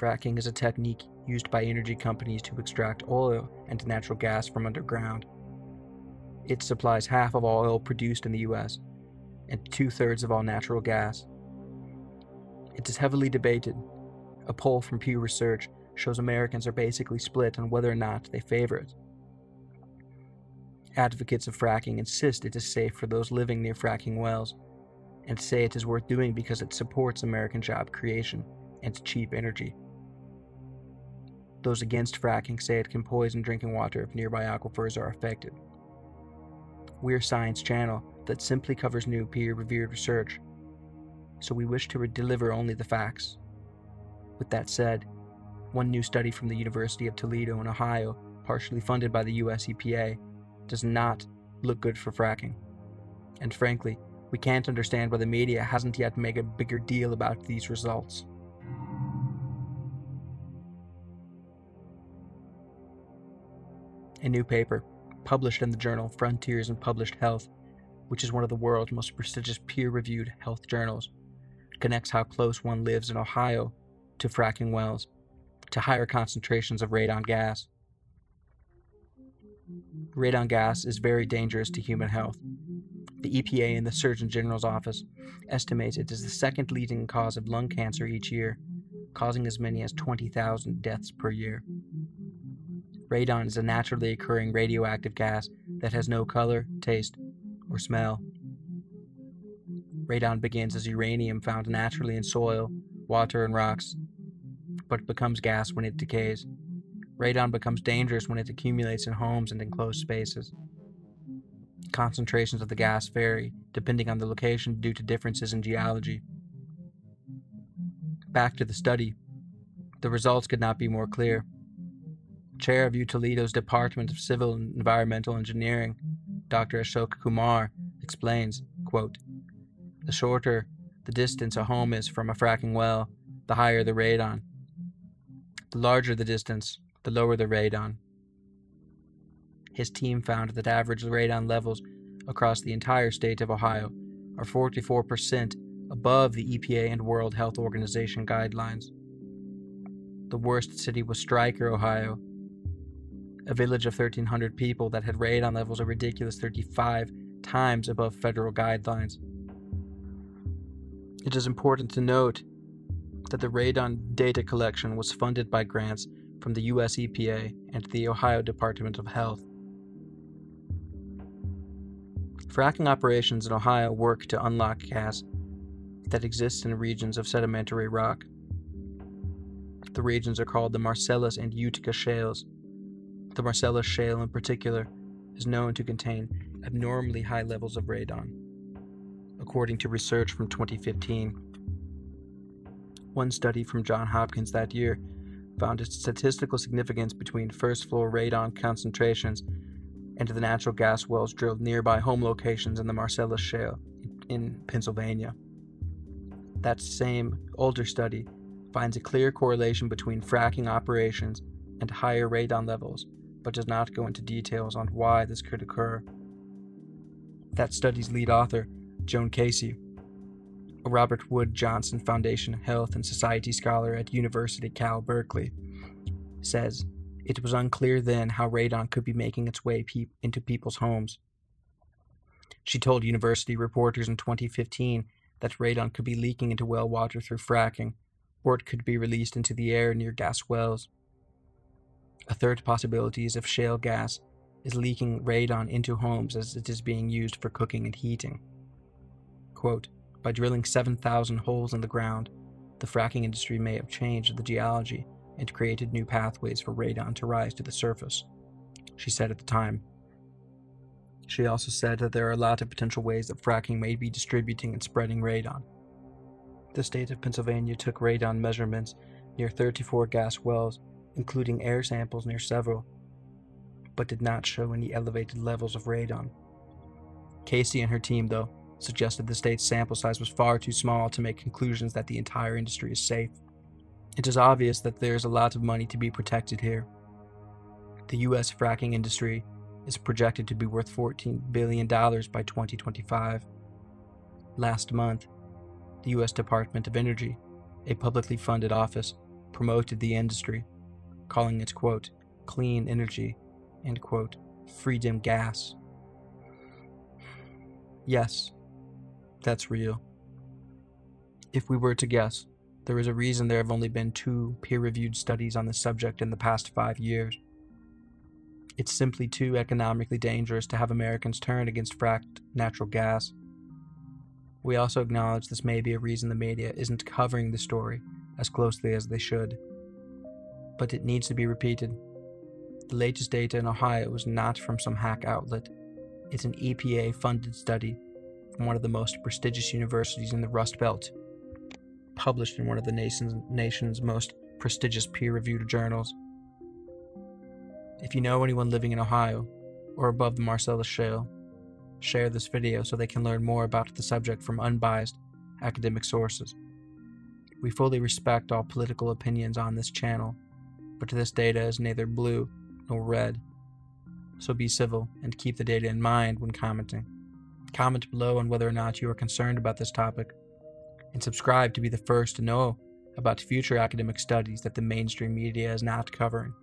Fracking is a technique used by energy companies to extract oil and natural gas from underground. It supplies half of all oil produced in the U.S. and 2/3 of all natural gas. It is heavily debated. A poll from Pew Research shows Americans are basically split on whether or not they favor it. Advocates of fracking insist it is safe for those living near fracking wells, and say it is worth doing because it supports American job creation and cheap energy. Those against fracking say it can poison drinking water if nearby aquifers are affected. We're Science Channel that simply covers new peer-reviewed research, so we wish to deliver only the facts. With that said, one new study from the University of Toledo in Ohio, partially funded by the US EPA, does not look good for fracking. And frankly, we can't understand why the media hasn't yet made a bigger deal about these results. A new paper, published in the journal Frontiers in Public Health, which is one of the world's most prestigious peer-reviewed health journals, connects how close one lives in Ohio to fracking wells, to higher concentrations of radon gas. Radon gas is very dangerous to human health. The EPA and the Surgeon General's office estimates it is the second leading cause of lung cancer each year, causing as many as 20,000 deaths per year. Radon is a naturally occurring radioactive gas that has no color, taste, or smell. Radon begins as uranium found naturally in soil, water, and rocks, but becomes gas when it decays. Radon becomes dangerous when it accumulates in homes and enclosed spaces. Concentrations of the gas vary, depending on the location, due to differences in geology. Back to the study. The results could not be more clear. Chair of U Toledo's Department of Civil and Environmental Engineering, Dr. Ashok Kumar, explains, quote, "The shorter the distance a home is from a fracking well, the higher the radon. The larger the distance, the lower the radon." His team found that average radon levels across the entire state of Ohio are 44% above the EPA and World Health Organization guidelines. The worst city was Stryker, Ohio, a village of 1,300 people that had radon levels a ridiculous 35 times above federal guidelines. It is important to note that the radon data collection was funded by grants from the U.S. EPA and the Ohio Department of Health. Fracking operations in Ohio work to unlock gas that exists in regions of sedimentary rock. The regions are called the Marcellus and Utica Shales. The Marcellus Shale in particular is known to contain abnormally high levels of radon, according to research from 2015. One study from Johns Hopkins that year found a statistical significance between first-floor radon concentrations and the natural gas wells drilled nearby home locations in the Marcellus Shale in Pennsylvania. That same older study finds a clear correlation between fracking operations and higher radon levels, but does not go into details on why this could occur. That study's lead author, Joan Casey, a Robert Wood Johnson Foundation Health and Society scholar at University of Cal Berkeley, says it was unclear then how radon could be making its way into people's homes. She told university reporters in 2015 that radon could be leaking into well water through fracking, or it could be released into the air near gas wells. A third possibility is if shale gas is leaking radon into homes as it is being used for cooking and heating. Quote, "By drilling 7,000 holes in the ground, the fracking industry may have changed the geology and created new pathways for radon to rise to the surface," she said at the time. She also said that there are a lot of potential ways that fracking may be distributing and spreading radon. The state of Pennsylvania took radon measurements near 34 gas wells, including air samples near several, but did not show any elevated levels of radon. Casey and her team, though, suggested the state's sample size was far too small to make conclusions that the entire industry is safe. It is obvious that there is a lot of money to be protected here. The U.S. fracking industry is projected to be worth $14 billion by 2025. Last month, the U.S. Department of Energy, a publicly funded office, promoted the industry, calling it, quote, clean energy and, quote, freedom gas. Yes, that's real. If we were to guess, there is a reason there have only been 2 peer-reviewed studies on the subject in the past 5 years. It's simply too economically dangerous to have Americans turn against fracked natural gas. We also acknowledge this may be a reason the media isn't covering the story as closely as they should. But it needs to be repeated. The latest data in Ohio is not from some hack outlet. It's an EPA-funded study from one of the most prestigious universities in the Rust Belt, published in one of the nation's most prestigious peer-reviewed journals. If you know anyone living in Ohio or above the Marcellus Shale, share this video so they can learn more about the subject from unbiased academic sources. We fully respect all political opinions on this channel, but this data is neither blue nor red, so be civil and keep the data in mind when commenting. Comment below on whether or not you are concerned about this topic, and subscribe to be the first to know about future academic studies that the mainstream media is not covering.